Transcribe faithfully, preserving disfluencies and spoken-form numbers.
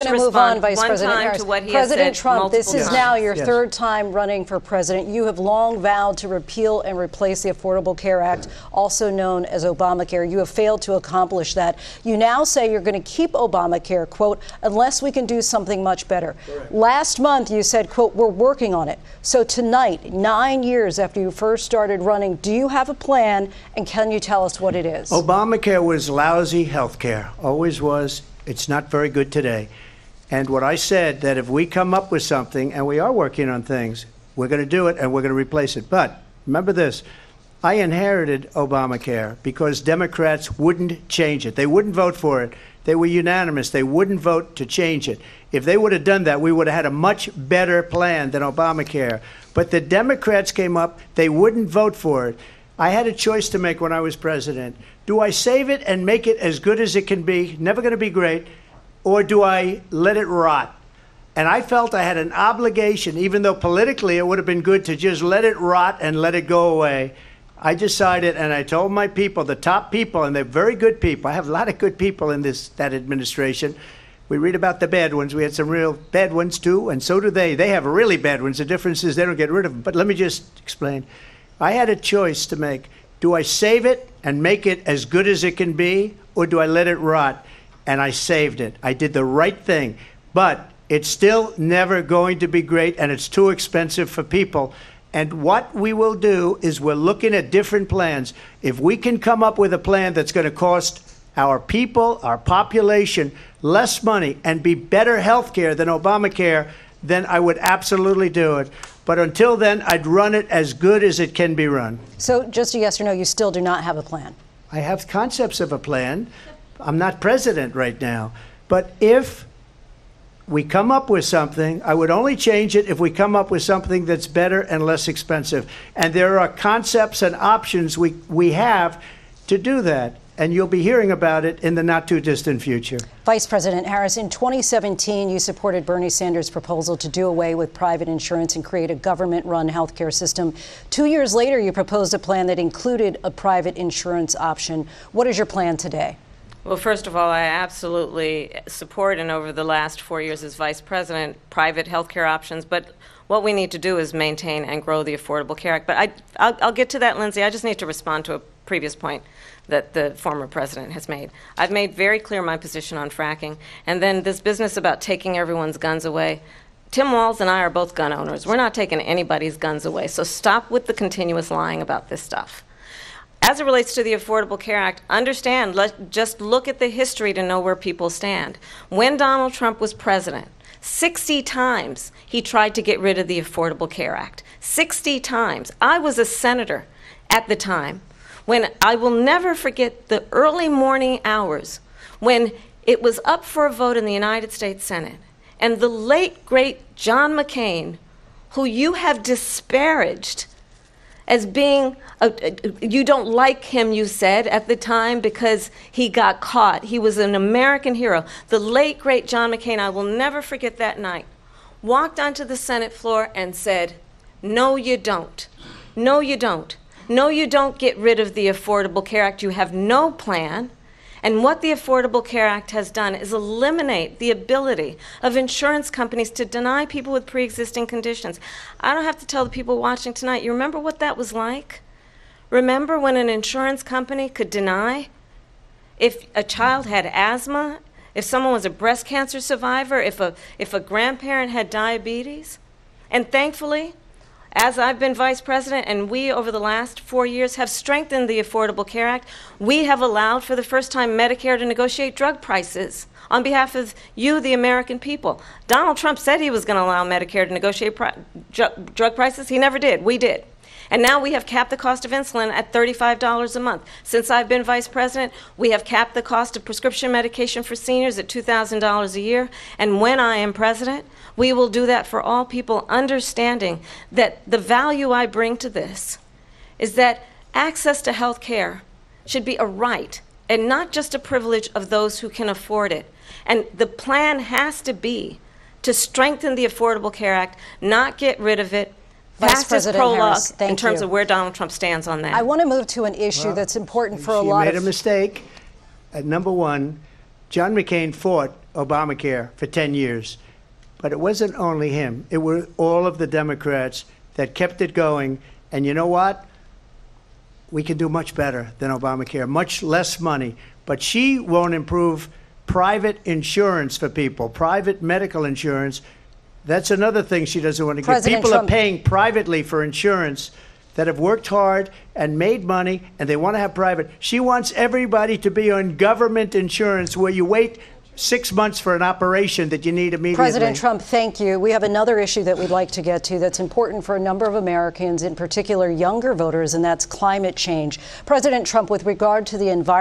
to move on, Vice President Harris. President Trump, this is now your third time running for president. You have long vowed to repeal and replace the Affordable Care Act, also known as Obamacare. You have failed to accomplish that. You now say you're going to keep Obamacare, quote, unless we can do something much better. Correct. Last month, you said, quote, we're working on it. So tonight, nine years after you first started running, do you have a plan, and can you tell us what it is? Obamacare was lousy health care, always was. It's not very good today. And what I said, that if we come up with something, and we are working on things, we're going to do it and we're going to replace it. But remember this, I inherited Obamacare because Democrats wouldn't change it. They wouldn't vote for it. They were unanimous. They wouldn't vote to change it. If they would have done that, we would have had a much better plan than Obamacare. But the Democrats came up, they wouldn't vote for it. I had a choice to make when I was president. Do I save it and make it as good as it can be, never going to be great, or do I let it rot? And I felt I had an obligation, even though politically it would have been good to just let it rot and let it go away. I decided, and I told my people, the top people, and they're very good people. I have a lot of good people in this that administration. We read about the bad ones. We had some real bad ones, too, and so do they. They have really bad ones. The difference is they don't get rid of them. But let me just explain. I had a choice to make. Do I save it and make it as good as it can be, or do I let it rot? And I saved it. I did the right thing. But it's still never going to be great, and it's too expensive for people. And what we will do is we're looking at different plans. If we can come up with a plan that's going to cost our people, our population, less money and be better health care than Obamacare, then I would absolutely do it. But until then, I'd run it as good as it can be run. So just a yes or no, you still do not have a plan? I have concepts of a plan. I'm not president right now, but if we come up with something, I would only change it if we come up with something that's better and less expensive. And there are concepts and options we, we have to do that. And you'll be hearing about it in the not-too-distant future. Vice President Harris, in twenty seventeen, you supported Bernie Sanders' proposal to do away with private insurance and create a government-run health care system. Two years later, you proposed a plan that included a private insurance option. What is your plan today? Well, first of all, I absolutely support, and over the last four years as Vice President, private health care options. But what we need to do is maintain and grow the Affordable Care Act. But I, I'll, I'll get to that, Lindsay. I just need to respond to a previous point that the former president has made. I've made very clear my position on fracking. And then this business about taking everyone's guns away. Tim Walz and I are both gun owners. We're not taking anybody's guns away. So stop with the continuous lying about this stuff. As it relates to the Affordable Care Act, understand, let, just look at the history to know where people stand. When Donald Trump was president, sixty times he tried to get rid of the Affordable Care Act. sixty times. I was a senator at the time when I will never forget the early morning hours when it was up for a vote in the United States Senate, and the late, great John McCain, who you have disparaged as being, a, a, you don't like him, you said, at the time because he got caught. He was an American hero. The late, great John McCain, I will never forget that night, walked onto the Senate floor and said, no, you don't. No, you don't. No, you don't get rid of the Affordable Care Act. You have no plan. And what the Affordable Care Act has done is eliminate the ability of insurance companies to deny people with pre-existing conditions. I don't have to tell the people watching tonight, you remember what that was like? Remember when an insurance company could deny if a child had asthma, if someone was a breast cancer survivor, if a, if a grandparent had diabetes? And thankfully, as I've been Vice President, and we over the last four years have strengthened the Affordable Care Act, we have allowed for the first time Medicare to negotiate drug prices on behalf of you, the American people. Donald Trump said he was going to allow Medicare to negotiate pri dr drug prices. He never did. We did. And now we have capped the cost of insulin at thirty-five dollars a month. Since I've been Vice President, we have capped the cost of prescription medication for seniors at two thousand dollars a year. And when I am President, we will do that for all people, understanding that the value I bring to this is that access to health care should be a right and not just a privilege of those who can afford it. And the plan has to be to strengthen the Affordable Care Act, not get rid of it. Vice President Harris, thank you. In terms of where Donald Trump stands on that. I want to move to an issue well, that's important for a lot of... She made a mistake. At number one, John McCain fought Obamacare for ten years. But it wasn't only him. It were all of the Democrats that kept it going. And you know what? We can do much better than Obamacare, much less money. But she won't improve private insurance for people, private medical insurance. That's another thing she doesn't want to give. People Trump. are paying privately for insurance that have worked hard and made money, and they want to have private. She wants everybody to be on government insurance where you wait six months for an operation that you need immediately. President Trump, thank you. We have another issue that we'd like to get to that's important for a number of Americans, in particular younger voters, and that's climate change. President Trump, with regard to the environment,